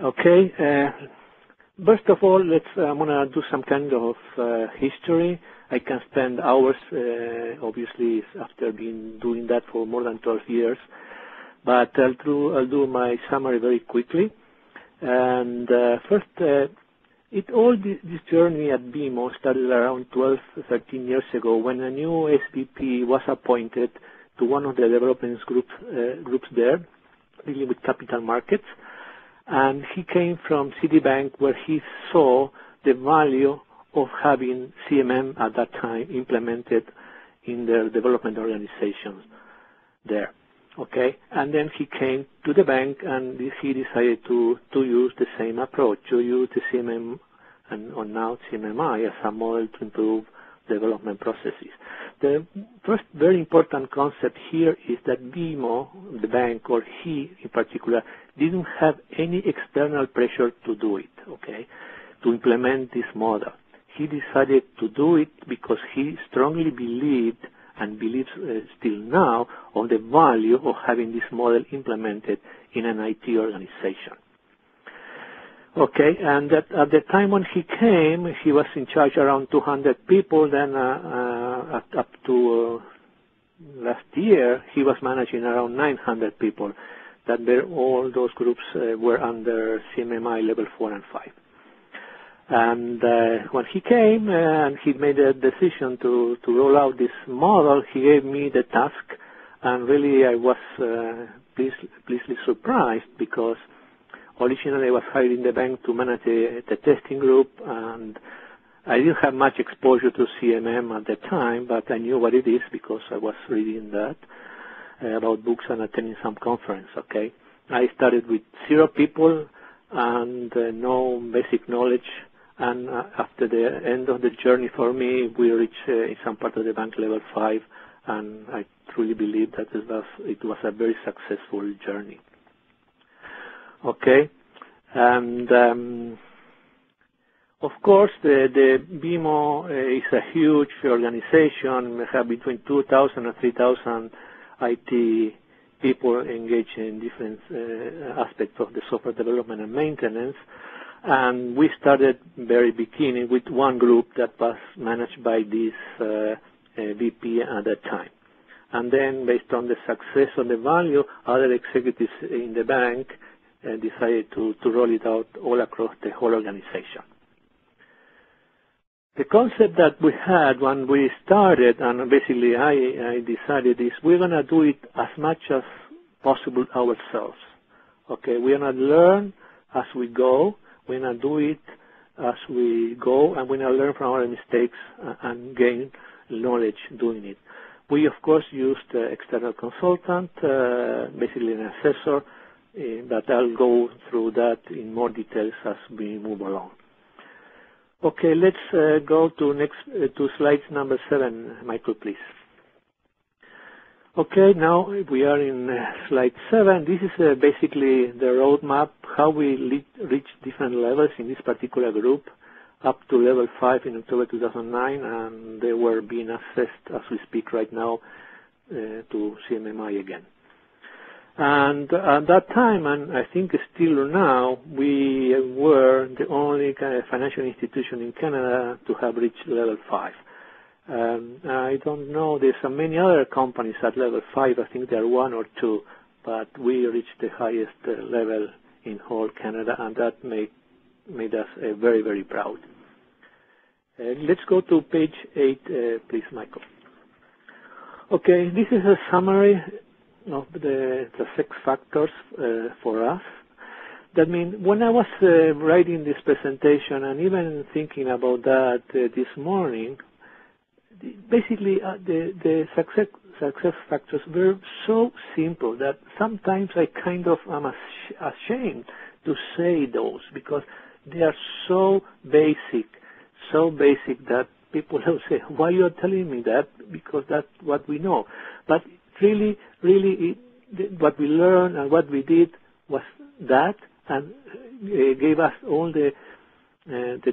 Okay. First of all, I'm gonna do some kind of history. I can spend hours, obviously, after doing that for more than 12 years. But I'll do my summary very quickly. And first, this journey at BMO started around 12, 13 years ago when a new SVP was appointed to one of the development groups there, dealing with capital markets. And he came from Citibank, where he saw the value of having CMM at that time implemented in their development organizations there. Okay, and then he came to the bank, and he decided to use the same approach, to use the CMM and now CMMI as a model to improve development processes. The first very important concept here is that BMO, the bank, or he in particular, didn't have any external pressure to do it, okay, to implement this model. He decided to do it because he strongly believed and believes still now on the value of having this model implemented in an IT organization. Okay, and that at the time when he came, he was in charge around 200 people. Then up to last year, he was managing around 900 people. That all those groups were under CMMI level 4 and 5. And when he came and he made a decision to roll out this model, he gave me the task, and really I was pleasantly surprised, because originally I was hired in the bank to manage the testing group, and I didn't have much exposure to CMM at the time, but I knew what it is because I was reading that about books and attending some conference, okay? I started with 0 people and no basic knowledge. And after the end of the journey for me, we reached in some part of the bank level 5, and I truly believe that it was a very successful journey. Okay, and of course the BMO is a huge organization. We have between 2,000 and 3,000 IT people engaged in different aspects of the software development and maintenance. And we started very beginning with one group that was managed by this VP at that time. And then, based on the success and the value, other executives in the bank decided to roll it out all across the whole organization. The concept that we had when we started, and basically I decided, is we're going to do it as much as possible ourselves. Okay, we're going to learn as we go. We're going to do it as we go, and we're going to learn from our mistakes and gain knowledge doing it. We, of course, used external consultant, basically an assessor, but I'll go through that in more details as we move along. Okay, let's go to slide number 7, Michael, please. Okay, now we are in slide 7. This is basically the roadmap, how we reach different levels in this particular group, up to level 5 in October 2009, and they were being assessed as we speak right now to CMMI again. And at that time, and I think still now, we were the only kind of financial institution in Canada to have reached level 5. I don't know, there's so many other companies at level 5, I think there are 1 or 2, but we reached the highest level in whole Canada, and that made us very, very proud. Let's go to page 8, please, Michael. Okay, this is a summary of the 6 factors for us. That means when I was writing this presentation and even thinking about that this morning, basically the success factors were so simple that sometimes I kind of am ashamed to say those, because they are so basic that people will say, why are you telling me that? Because that's what we know. But really, what we learned and what we did was that, and gave us all the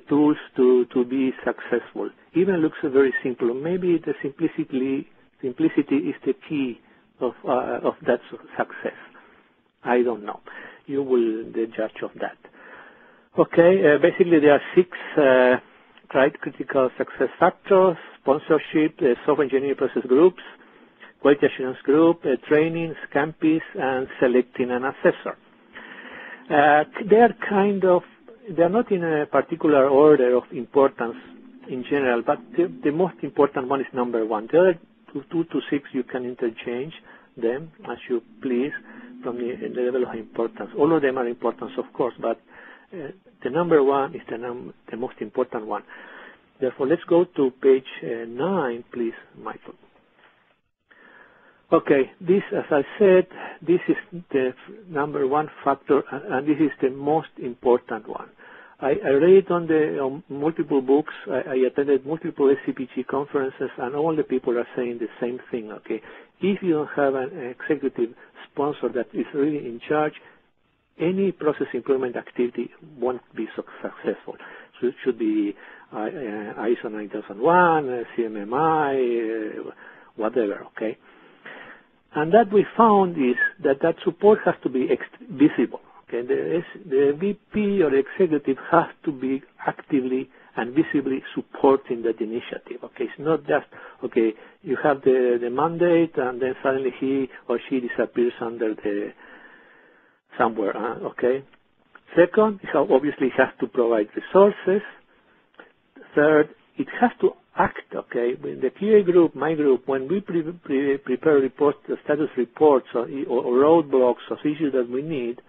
tools to be successful. Even looks very simple. Maybe the simplicity is the key of that success. I don't know. You will be the judge of that. Okay, basically there are six critical success factors: sponsorship, software engineering process groups, quality assurance group, trainings, campus, and selecting an assessor. They are not in a particular order of importance in general, but the most important one is number one. The other two to six, you can interchange them as you please from the level of importance. All of them are important, of course, but the number one is the most important one. Therefore, let's go to page 9, please, Michael. Okay, this, as I said, this is the number one factor, and this is the most important one. I read on multiple books, I attended multiple SCPG conferences, and all the people are saying the same thing, okay? If you don't have an executive sponsor that is really in charge, any process improvement activity won't be so successful. So it should be ISO 9001, CMMI, whatever, okay? And that we found is that support has to be visible. Okay, the VP or executive has to be actively and visibly supporting that initiative. Okay, it's not just, okay, you have the mandate and then suddenly he or she disappears under the somewhere, okay? Second, so obviously it has to provide resources. Third, it has to act, okay? With the peer group, my group, when we prepare reports, status reports or roadblocks of issues that we need,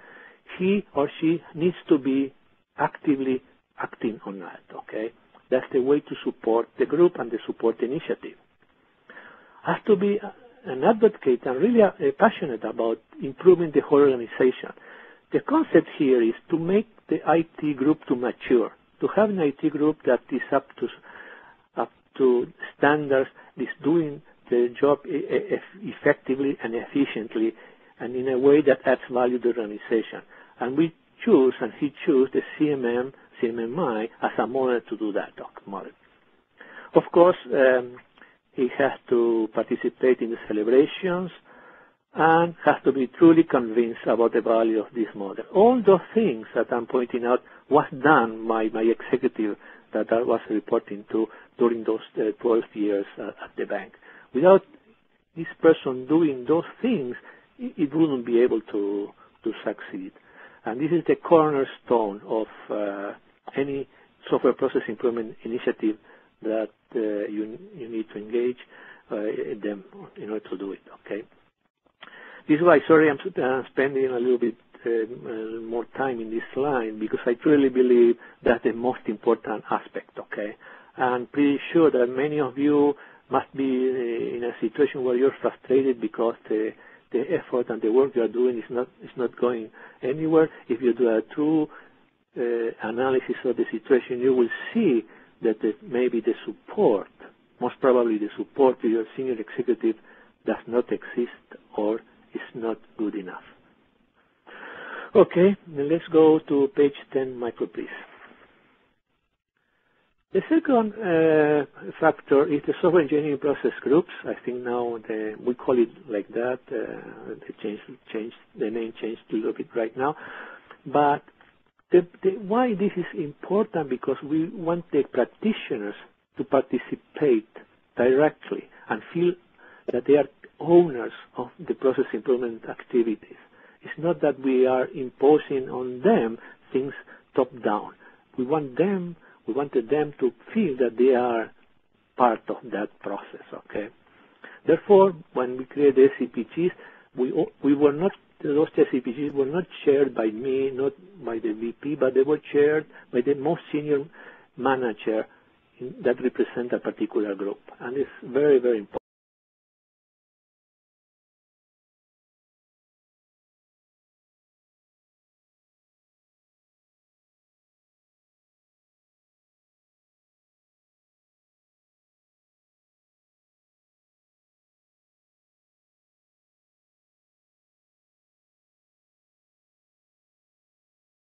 he or she needs to be actively acting on that, okay? That's the way to support the group and the support initiative. Has to be an advocate and really passionate about improving the whole organization. The concept here is to make the IT group to mature, to have an IT group that is up to standards, is doing the job effectively and efficiently and in a way that adds value to the organization. And we choose, and he chose the CMMI as a model to do that model. Of course, he has to participate in the celebrations and has to be truly convinced about the value of this model. All those things that I'm pointing out was done by my executive that I was reporting to during those 12 years at the bank. Without this person doing those things, it wouldn't be able to succeed. And this is the cornerstone of any software process improvement initiative that you need to engage them in order to do it, okay? This is why, sorry, I'm spending a little bit more time in this slide, because I truly believe that's the most important aspect, okay? I'm pretty sure that many of you must be in a situation where you're frustrated because the effort and the work you are doing is not going anywhere. If you do a true analysis of the situation, you will see that maybe the support, most probably the support to your senior executive, does not exist or is not good enough. Okay, let's go to page 10, Michael, please. The second factor is the software engineering process groups. I think now we call it like that. The name changed a little bit right now. But why this is important, because we want the practitioners to participate directly and feel that they are owners of the process improvement activities. It's not that we are imposing on them things top down. We wanted them to feel that they are part of that process, okay? Therefore, when we create the SCPGs, those SCPGs were not chaired by me, not by the VP, but they were chaired by the most senior manager that represent a particular group. And it's very, very important.